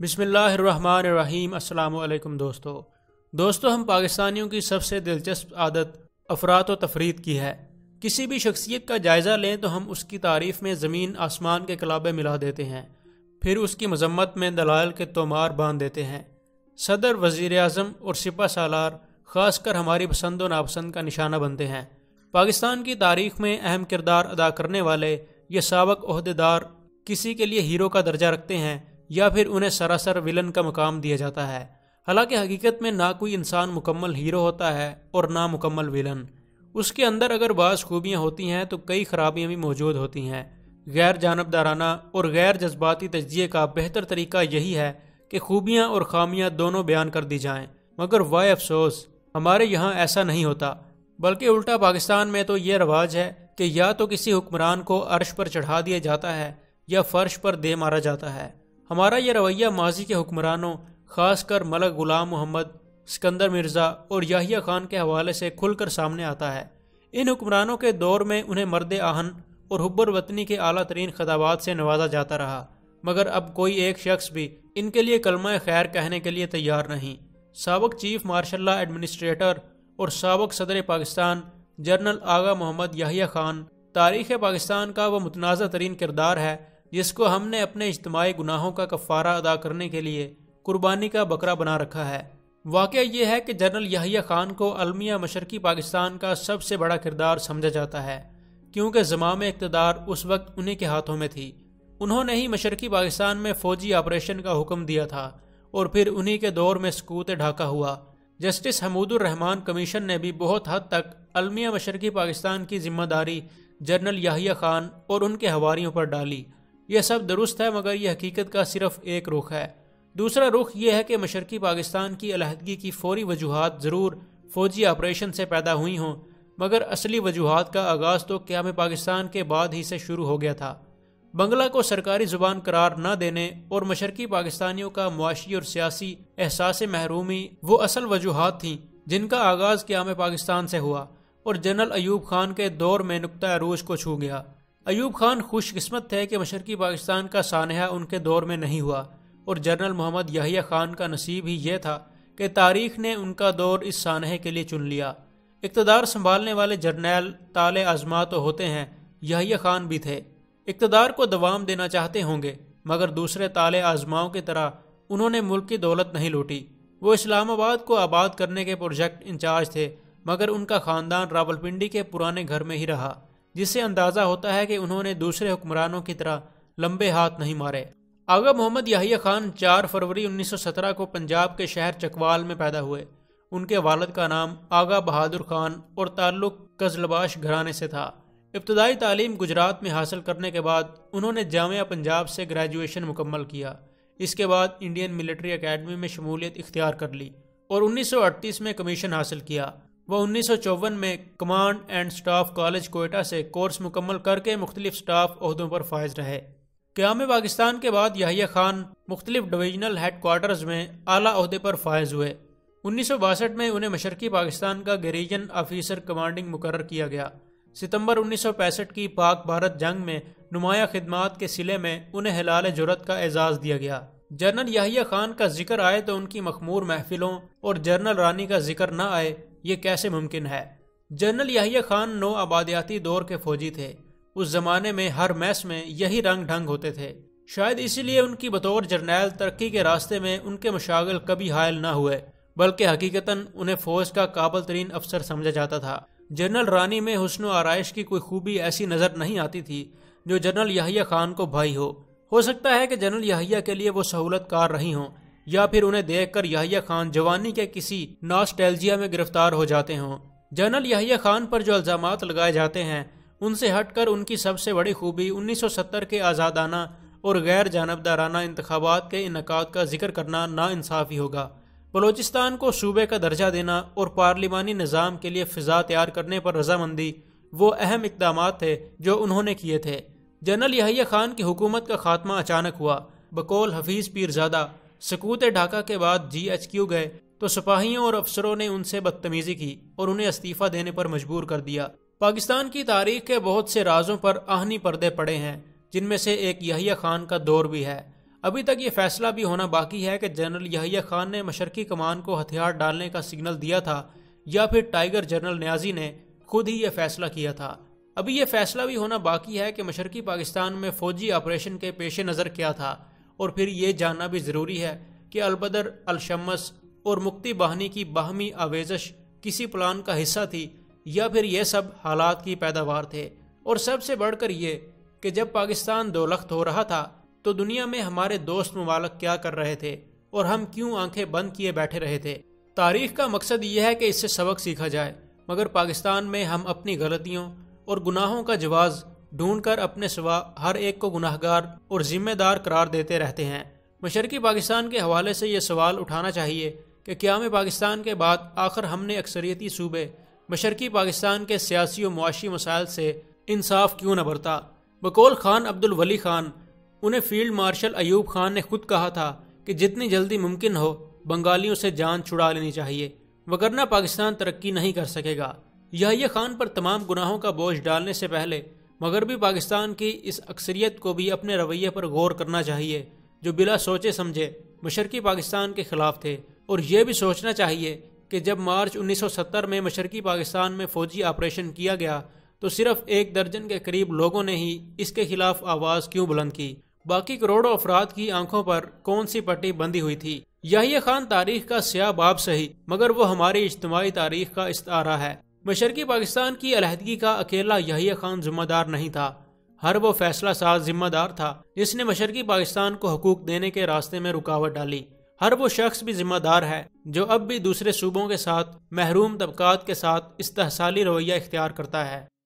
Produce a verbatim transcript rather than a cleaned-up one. बिस्मिल्लाहिर्रहमानिर्रहीम। अस्सलाम वालेकुम दोस्तों। दोस्तों हम पाकिस्तानियों की सबसे दिलचस्प आदत अफरात व तफरीत की है। किसी भी शख्सियत का जायज़ा लें तो हम उसकी तारीफ़ में ज़मीन आसमान के कलाबे मिला देते हैं, फिर उसकी मजम्मत में दलाल के तोमार बांध देते हैं। सदर, वज़ीर आज़म और सिपा सालार ख़ासकर हमारी पसंद व नापसंद का निशाना बनते हैं। पाकिस्तान की तारीख़ में अहम किरदार अदा करने वाले ये साबक ओहदेदार किसी के लिए हीरो का दर्जा रखते हैं या फिर उन्हें सरासर विलन का मकाम दिया जाता है। हालांकि हकीकत में ना कोई इंसान मुकम्मल हीरो होता है और ना मुकम्मल विलन। उसके अंदर अगर बाज़ खूबियाँ होती हैं तो कई खराबियाँ भी मौजूद होती हैं। गैर जानबदाराना और गैर जज्बाती तजिए का बेहतर तरीका यही है कि खूबियाँ और खामियाँ दोनों बयान कर दी जाएँ, मगर वाय अफसोस हमारे यहाँ ऐसा नहीं होता, बल्कि उल्टा पाकिस्तान में तो ये रवाज है कि या तो किसी हुक्मरान को अर्श पर चढ़ा दिया जाता है या फर्श पर दे मारा जाता है। हमारा यह रवैया माजी के हुक्मरानों खासकर मलक गुलाम मोहम्मद, इस्कंदर मिर्ज़ा और याहिया खान के हवाले से खुलकर सामने आता है। इन हुक्मरानों के दौर में उन्हें मर्द आहन और हुब्बर वतनी के आला तरीन खिताबात से नवाजा जाता रहा, मगर अब कोई एक शख्स भी इनके लिए कलमा खैर कहने के लिए तैयार नहीं। साबक चीफ मार्शल एडमिनिस्ट्रेटर और साबक सदर पाकिस्तान जनरल आगा मोहम्मद याहिया खान तारीख़ पाकिस्तान का वह मुतनाज़ा तरीन किरदार है जिसको हमने अपने इज्तिमाई गुनाहों का कफ़ारा अदा करने के लिए कुर्बानी का बकरा बना रखा है। वाक़या यह है कि जनरल याहिया खान को अलमिया मशरकी पाकिस्तान का सबसे बड़ा किरदार समझा जाता है, क्योंकि ज़माम इक़्तिदार उस वक्त उन्हीं के हाथों में थी। उन्होंने ही मशरकी पाकिस्तान में फ़ौजी ऑपरेशन का हुक्म दिया था और फिर उन्हीं के दौर में सकूत ढाका हुआ। जस्टिस हमूदुर रहमान कमीशन ने भी बहुत हद तक अलमिया मशरकी पाकिस्तान की जिम्मेदारी जनरल याहिया खान और उनके हवारियों पर डाली। यह सब दुरुस्त है, मगर यह हकीकत का सिर्फ एक रुख है। दूसरा रुख यह है कि मशरकी पाकिस्तान की अलहदगी की फौरी वजूहात ज़रूर फ़ौजी ऑपरेशन से पैदा हुई हों, मगर असली वजूहात का आगाज़ तो क़याम पाकिस्तान के बाद ही से शुरू हो गया था। बंगला को सरकारी ज़ुबान करार न देने और मशरकी पाकिस्तानियों का मुआशी और सियासी एहसास महरूमी वो असल वजूहात थीं जिनका आगाज़ क़याम पाकिस्तान से हुआ और जनरल अयूब खान के दौर में नुक्ता अरूज को छू गया। अयूब खान खुशकिस्मत थे कि मशरकी पाकिस्तान का सानहा उनके दौर में नहीं हुआ और जनरल मोहम्मद याहिया खान का नसीब ही यह था कि तारीख़ ने उनका दौर इस सानहे के लिए चुन लिया। इक़्तिदार संभालने वाले जर्नैल ताले आज़मा तो होते हैं, याहिया खान भी थे। इक़्तिदार को दवाम देना चाहते होंगे, मगर दूसरे ताले आज़माओं की तरह उन्होंने मुल्क की दौलत नहीं लूटी। वो इस्लामाबाद को आबाद करने के प्रोजेक्ट इंचार्ज थे, मगर उनका ख़ानदान रावलपिंडी के पुराने घर में ही रहा, जिससे अंदाज़ा होता है कि उन्होंने दूसरे हुक्मरानों की तरह लंबे हाथ नहीं मारे। आगा मोहम्मद याहिया खान चार फरवरी उन्नीस सौ सत्रह को पंजाब के शहर चकवाल में पैदा हुए। उनके वालिद का नाम आगा बहादुर खान और ताल्लुक़ कज़लबाश घराने से था। इब्तदाई तालीम गुजरात में हासिल करने के बाद उन्होंने जामिया पंजाब से ग्रेजुएशन मुकम्मल किया। इसके बाद इंडियन मिलिट्री अकेडमी में शमूलियत इख्तियार कर ली और उन्नीस सौ अड़तीस में कमीशन हासिल किया। वह उन्नीस सौ चौवन में command and staff college Quetta से कोर्स मुकम्मल करके मुख्तलिफ स्टाफ ओहदों पर फायज रहे। क़याम पाकिस्तान के बाद याहिया खान मुख्तलिफ डिवीजनल हेडक्वार्टर्स में आला ओहदे पर फायज हुए। उन्नीस सौ बासठ में उन्हें मशरकी पाकिस्तान का गरीजन ऑफिसर कमांडिंग मुकर्रर किया गया। सितंबर उन्नीस सौ पैंसठ की पाक भारत जंग में नुमाया खिदमात के सिले में उन्हें हिलाल जुरत का एजाज़ दिया गया। जनरल याहिया खान का जिक्र आए तो उनकी मखमूर महफिलों और जनरल रानी का जिक्र न आए, ये कैसे मुमकिन है। जनरल याहिया खान नौ आबादियाती दौर के फौजी थे। उस जमाने में हर मैस में यही रंग ढंग होते थे, शायद इसीलिए उनकी बतौर जर्नैल तरक्की के रास्ते में उनके मशागिल कभी हायल ना हुए, बल्कि हकीकतन उन्हें फौज का काबिल तरीन अफसर समझा जाता था। जनरल रानी में हुस्न व आराइश की कोई खूबी ऐसी नज़र नहीं आती थी जो जनरल याहिया खान को भाई हो। हो सकता है कि जनरल याहिया के लिए वो सहूलत कार रही हों या फिर उन्हें देखकर याहिया खान जवानी के किसी नॉस्टैल्जिया में गिरफ्तार हो जाते हों। जनरल याहिया खान पर जो इल्ज़ामात लगाए जाते हैं उनसे हटकर उनकी सबसे बड़ी खूबी उन्नीस सौ सत्तर के आज़ादाना और गैर जानबदाराना इंतखाबात के इनकाद का जिक्र करना नाइंसाफ़ी होगा। बलोचिस्तान को सूबे का दर्जा देना और पार्लिमानी निज़ाम के लिए फ़िज़ा तैयार करने पर रजामंदी वो अहम इकदाम थे जो उन्होंने किए थे। जनरल याहिया खान की हुकूमत का खात्मा अचानक हुआ। बकौल हफीज़ पीरज़ादा सकूत ढाका के बाद जी एच क्यू गए तो सिपाहियों और अफसरों ने उनसे बदतमीज़ी की और उन्हें इस्तीफ़ा देने पर मजबूर कर दिया। पाकिस्तान की तारीख के बहुत से राज़ों पर आहनी पर्दे पड़े हैं, जिनमें से एक याहिया खान का दौर भी है। अभी तक ये फैसला भी होना बाकी है कि जनरल याहिया खान ने मशरकी कमान को हथियार डालने का सिग्नल दिया था या फिर टाइगर जनरल नियाजी ने खुद ही ये फैसला किया था। अभी ये फैसला भी होना बाकी है कि मशरकी पाकिस्तान में फौजी ऑपरेशन के पेश नज़र क्या था, और फिर ये जानना भी ज़रूरी है कि अल-बदर, अल-शम्स और मुक्ति बाहिनी की बाहमी आवेजश किसी प्लान का हिस्सा थी या फिर यह सब हालात की पैदावार थे। और सबसे बढ़कर ये कि जब पाकिस्तान दोलख्त हो रहा था तो दुनिया में हमारे दोस्त मुमालक क्या कर रहे थे और हम क्यों आंखें बंद किए बैठे रहे थे। तारीख का मकसद यह है कि इससे सबक सीखा जाए, मगर पाकिस्तान में हम अपनी गलतियों और गुनाहों का जवाज़ ढूंढकर अपने सिवा हर एक को गुनाहगार और जिम्मेदार करार देते रहते हैं। मशरकी पाकिस्तान के हवाले से ये सवाल उठाना चाहिए कि क्या में पाकिस्तान के बाद आखिर हमने अक्सरियती सूबे मशरकी पाकिस्तान के सियासी और मुआशी मसाइल से इंसाफ क्यों न बरता। बकौल खान अब्दुल वली खान, उन्हें फील्ड मार्शल अयूब खान ने खुद कहा था कि जितनी जल्दी मुमकिन हो बंगालियों से जान छुड़ा लेनी चाहिए, वगरना पाकिस्तान तरक्की नहीं कर सकेगा। याहिया खान पर तमाम गुनाहों का बोझ डालने से पहले मगरबी पाकिस्तान की इस अक्सरियत को भी अपने रवैये पर गौर करना चाहिए जो बिला सोचे समझे मशरकी पाकिस्तान के खिलाफ थे, और यह भी सोचना चाहिए कि जब मार्च उन्नीस सौ सत्तर में मशरकी पाकिस्तान में फौजी ऑपरेशन किया गया तो सिर्फ एक दर्जन के करीब लोगों ने ही इसके खिलाफ आवाज़ क्यों बुलंद की, बाकी करोड़ों अफराद की आंखों पर कौन सी पट्टी बंधी हुई थी। याहिया खान तारीख का स्याह बाब सही, मगर वो हमारी इज्तिमाई तारीख का इस्तारा है। मशरकी पाकिस्तान की अलहदगी का अकेला याहिया खान जिम्मेदार नहीं था, हर वो फैसला साज जिम्मेदार था जिसने मशरकी पाकिस्तान को हकूक देने के रास्ते में रुकावट डाली। हर वो शख्स भी जिम्मेदार है जो अब भी दूसरे सूबों के साथ महरूम तबकात के साथ इस्तहसाली रवैया इख्तियार करता है।